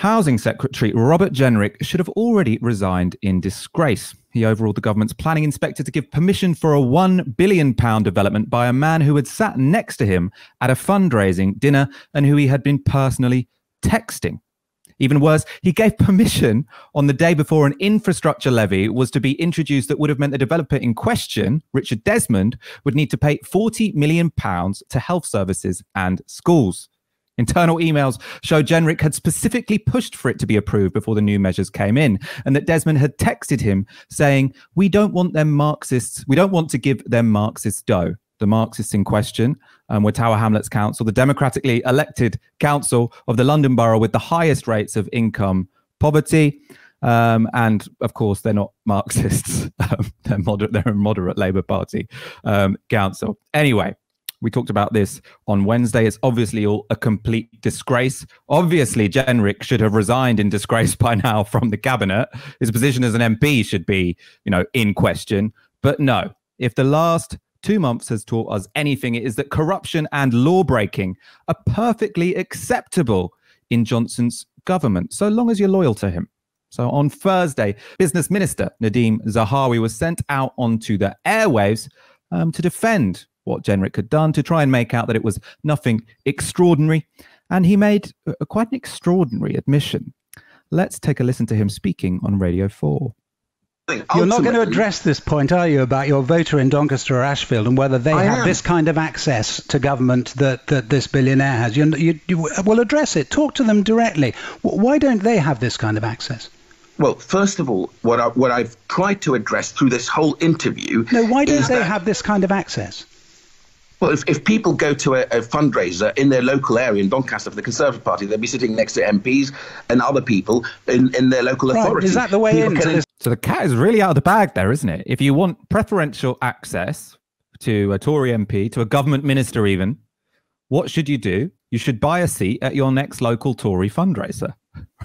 Housing Secretary Robert Jenrick should have already resigned in disgrace. He overruled the government's planning inspector to give permission for a £1 billion development by a man who had sat next to him at a fundraising dinner and who he had been personally texting. Even worse, he gave permission on the day before an infrastructure levy was to be introduced that would have meant the developer in question, Richard Desmond, would need to pay £40 million to health services and schools. Internal emails show Jenrick had specifically pushed for it to be approved before the new measures came in, and that Desmond had texted him saying, we don't want to give them Marxists dough. The Marxists in question were Tower Hamlets Council, the democratically elected council of the London Borough with the highest rates of income poverty. And of course, they're not Marxists. They're a moderate Labour Party council. Anyway. We talked about this on Wednesday. It's obviously all a complete disgrace. Obviously, Jenrick should have resigned in disgrace by now from the cabinet. His position as an MP should be, in question. But no, if the last 2 months has taught us anything, it is that corruption and law-breaking are perfectly acceptable in Johnson's government, so long as you're loyal to him. So on Thursday, Business Minister Nadhim Zahawi was sent out onto the airwaves to defend what Jenrick had done, to try and make out that it was nothing extraordinary. And he made quite an extraordinary admission. Let's take a listen to him speaking on Radio 4. You're not going to address this point, are you, about your voter in Doncaster or Ashfield and whether they have this kind of access to government that this billionaire has? You will address it. Talk to them directly. Why don't they have this kind of access? Well, first of all, what I've tried to address through this whole interview... No, why don't they have this kind of access? Well, if people go to a fundraiser in their local area in Doncaster for the Conservative Party, they'll be sitting next to MPs and other people in their local authority. Is that the way into this? So the cat is really out of the bag there, isn't it? If you want preferential access to a Tory MP, to a government minister even, what should you do? You should buy a seat at your next local Tory fundraiser,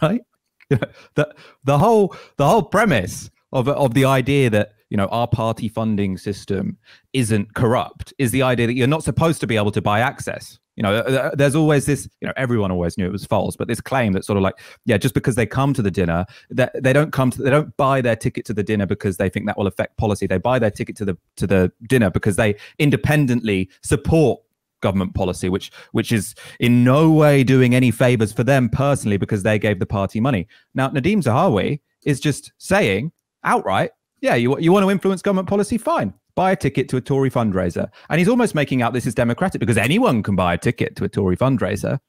right? The whole premise of the idea that our party funding system isn't corrupt is the idea that you're not supposed to be able to buy access. There's always this, everyone always knew it was false, but this claim that sort of like, yeah, just because they come to the dinner, that they don't buy their ticket to the dinner because they think that will affect policy. They buy their ticket to the dinner because they independently support government policy, which is in no way doing any favors for them personally because they gave the party money. Now, Nadhim Zahawi is just saying outright, yeah, you want to influence government policy? Fine. Buy a ticket to a Tory fundraiser. And he's almost making out this is democratic because anyone can buy a ticket to a Tory fundraiser.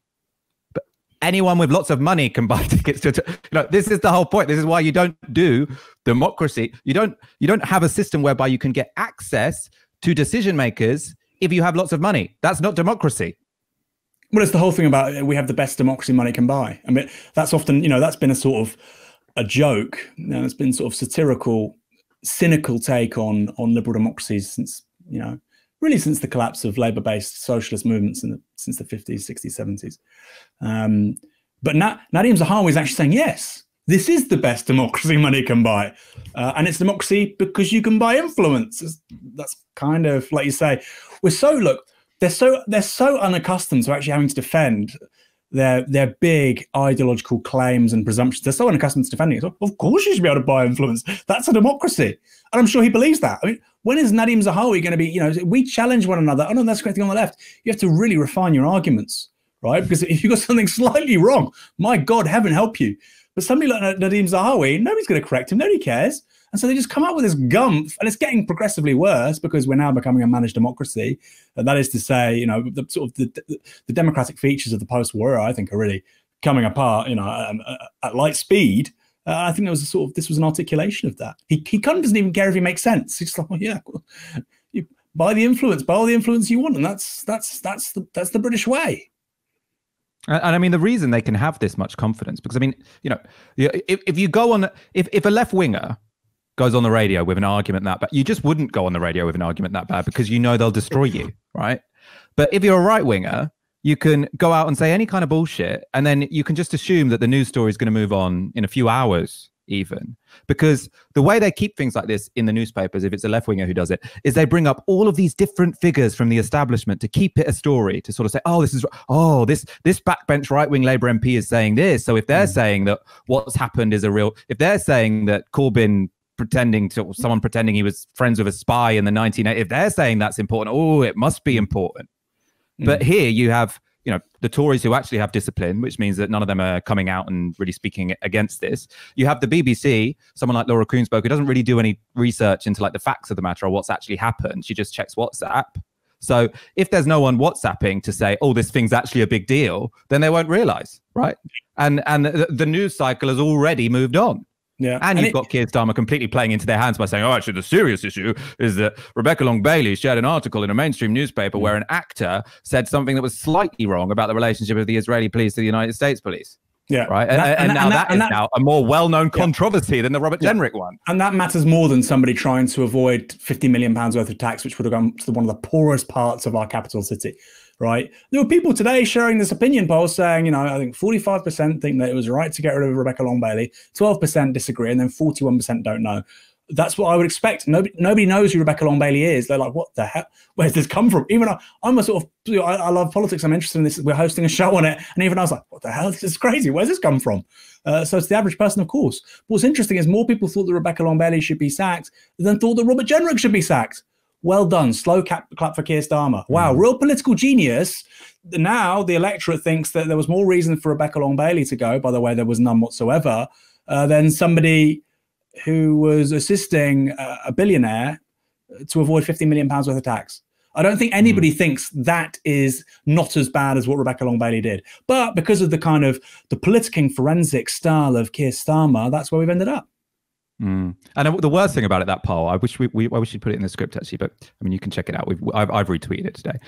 But anyone with lots of money can buy tickets to a this is the whole point. This is why you don't do democracy. You don't have a system whereby you can get access to decision makers if you have lots of money. That's not democracy. Well, it's the whole thing about we have the best democracy money can buy. I mean, that's often, that's been a sort of a joke. It's been sort of satirical, cynical take on liberal democracies since, really since the collapse of Labour-based socialist movements since the 50s, 60s, 70s. But Nadhim Zahawi is actually saying, yes, this is the best democracy money can buy. And it's democracy because you can buy influence. That's kind of, like you say, they're so unaccustomed to actually having to defend their big ideological claims and presumptions. They're so unaccustomed to defending it. So of course you should be able to buy influence. That's a democracy. And I'm sure he believes that. I mean, when is Nadhim Zahawi going to be, we challenge one another. Oh, no, that's the correct thing on the left. You have to really refine your arguments, right? Because if you've got something slightly wrong, my God, heaven help you. But somebody like Nadhim Zahawi, nobody's going to correct him. Nobody cares. And so they just come out with this gumph, and it's getting progressively worse because we're now becoming a managed democracy. And that is to say, the democratic features of the post-war era, I think, are really coming apart, at light speed. I think this was an articulation of that. He kind of doesn't even care if he makes sense. He's like, well, yeah, you buy the influence, buy all the influence you want, and that's the British way. And I mean, the reason they can have this much confidence, because I mean, if you go on, if a left winger goes on the radio with an argument that bad. You just wouldn't go on the radio with an argument that bad because they'll destroy you, right? But if you're a right-winger, you can go out and say any kind of bullshit, and then you can just assume that the news story is going to move on in a few hours even. Because the way they keep things like this in the newspapers, if it's a left-winger who does it, is they bring up all of these different figures from the establishment to keep it a story, to sort of say, oh, this is, oh, this backbench right-wing Labour MP is saying this. So if they're saying that what's happened is a real, if they're saying that Corbyn pretending to, someone pretending he was friends with a spy in the 1980s, if they're saying that's important, oh, it must be important. But here you have, you know, the Tories who actually have discipline, which means that none of them are coming out and really speaking against this. You have the BBC, someone like Laura Kuenssberg, who doesn't really do any research into like the facts of the matter or what's actually happened. She just checks WhatsApp. So if there's no one WhatsApping to say, oh, this thing's actually a big deal, then they won't realise, right? And the news cycle has already moved on. Yeah. And you've got Keir Starmer completely playing into their hands by saying, oh, actually, the serious issue is that Rebecca Long-Bailey shared an article in a mainstream newspaper where an actor said something that was slightly wrong about the relationship of the Israeli police to the United States police. Yeah. Right. And now that is a more well-known controversy than the Robert Jenrick one. And that matters more than somebody trying to avoid £50 million worth of tax, which would have gone to one of the poorest parts of our capital city. Right. There were people today sharing this opinion poll saying, you know, I think 45% think that it was right to get rid of Rebecca Long-Bailey, 12% disagree, and then 41% don't know. That's what I would expect. Nobody knows who Rebecca Long-Bailey is. They're like, what the hell? Where's this come from? Even I'm a sort of, I love politics. I'm interested in this. We're hosting a show on it. And even I was like, what the hell? This is crazy. Where's this come from? So it's the average person, of course. What's interesting is more people thought that Rebecca Long-Bailey should be sacked than thought that Robert Jenrick should be sacked. Well done. Slow clap for Keir Starmer. Wow, real political genius. Now the electorate thinks that there was more reason for Rebecca Long-Bailey to go. By the way, there was none whatsoever. Than somebody who was assisting a billionaire to avoid £50 million worth of tax. I don't think anybody thinks that is not as bad as what Rebecca Long-Bailey did. But because of the kind of the politicking forensic style of Keir Starmer, that's where we've ended up. And the worst thing about it, that poll, I wish we'd put it in the script actually, but I mean you can check it out. I've retweeted it today.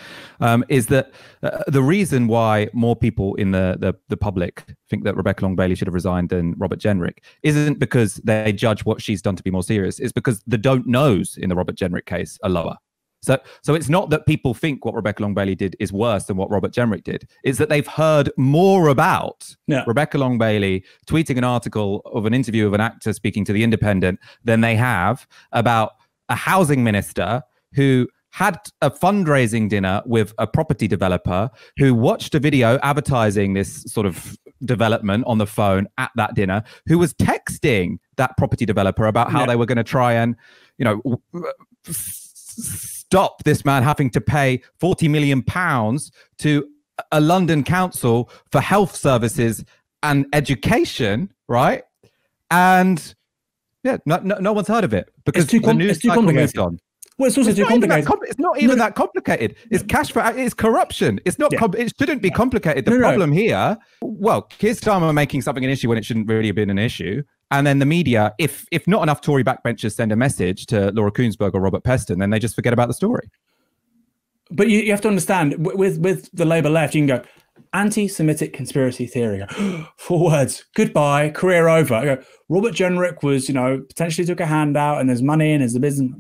Is that the reason why more people in the public think that Rebecca Long-Bailey should have resigned than Robert Jenrick isn't because they judge what she's done to be more serious. It's because the don't knows in the Robert Jenrick case are lower. So it's not that people think what Rebecca Long-Bailey did is worse than what Robert Jenrick did. It's that they've heard more about Rebecca Long-Bailey tweeting an article of an interview of an actor speaking to The Independent than they have about a housing minister who had a fundraising dinner with a property developer who watched a video advertising this sort of development on the phone at that dinner, who was texting that property developer about how they were going to try and, you know, stop this man having to pay £40 million to a London council for health services and education, right? And yeah, no one's heard of it because the news cycle moved on. Well, it's also too complicated. It's not even that complicated. It's cash for, it's corruption. It's not. It shouldn't be complicated. The problem here, well, Keir Starmer making something an issue when it shouldn't really have been an issue. And then the media, if not enough Tory backbenchers send a message to Laura Kuenssberg or Robert Peston, then they just forget about the story. But you have to understand, with the Labour left, you can go, anti-Semitic conspiracy theory. 4 words, goodbye, career over. I go, Robert Jenrick was, you know, potentially took a handout and there's money and there's the business.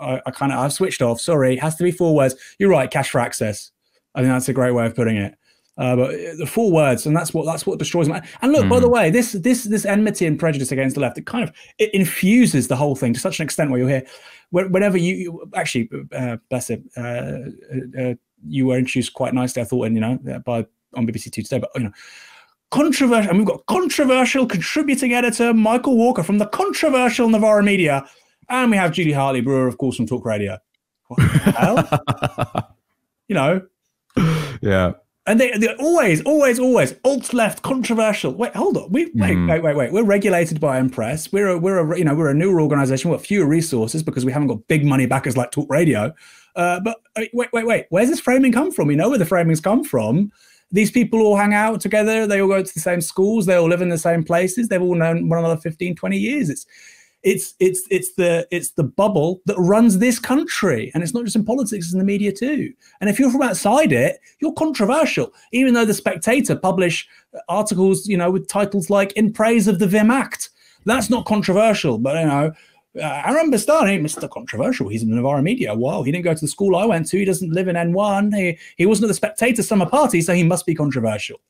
I've switched off, sorry. It has to be 4 words. You're right, cash for access. I think that's a great way of putting it. But the 4 words, and that's what destroys them. And look, by the way, this enmity and prejudice against the left, it kind of infuses the whole thing to such an extent where you'll hear, whenever you actually, bless it, you were introduced quite nicely, I thought, and you know, on BBC Two today, but you know, controversial. And we've got controversial contributing editor Michael Walker from the controversial Navarra Media, and we have Julie Hartley Brewer, of course, from Talk Radio. What the hell? You know, yeah. And they're always alt-left controversial. Wait, hold on. Wait. We're regulated by Impress. We're a newer organisation. We've got fewer resources because we haven't got big money backers like Talk Radio. But wait. Where's this framing come from? We know where the framing's come from. These people all hang out together. They all go to the same schools. They all live in the same places. They've all known one another 15, 20 years. It's the bubble that runs this country, and it's not just in politics, it's in the media too. And if you're from outside it, you're controversial, even though the Spectator publish articles, you know, with titles like "In Praise of the Vim Act." That's not controversial, but you know, Aaron Bastani, Mr. Controversial, he's in Novara Media. Wow, he didn't go to the school I went to. He doesn't live in N1. He wasn't at the Spectator summer party, so he must be controversial.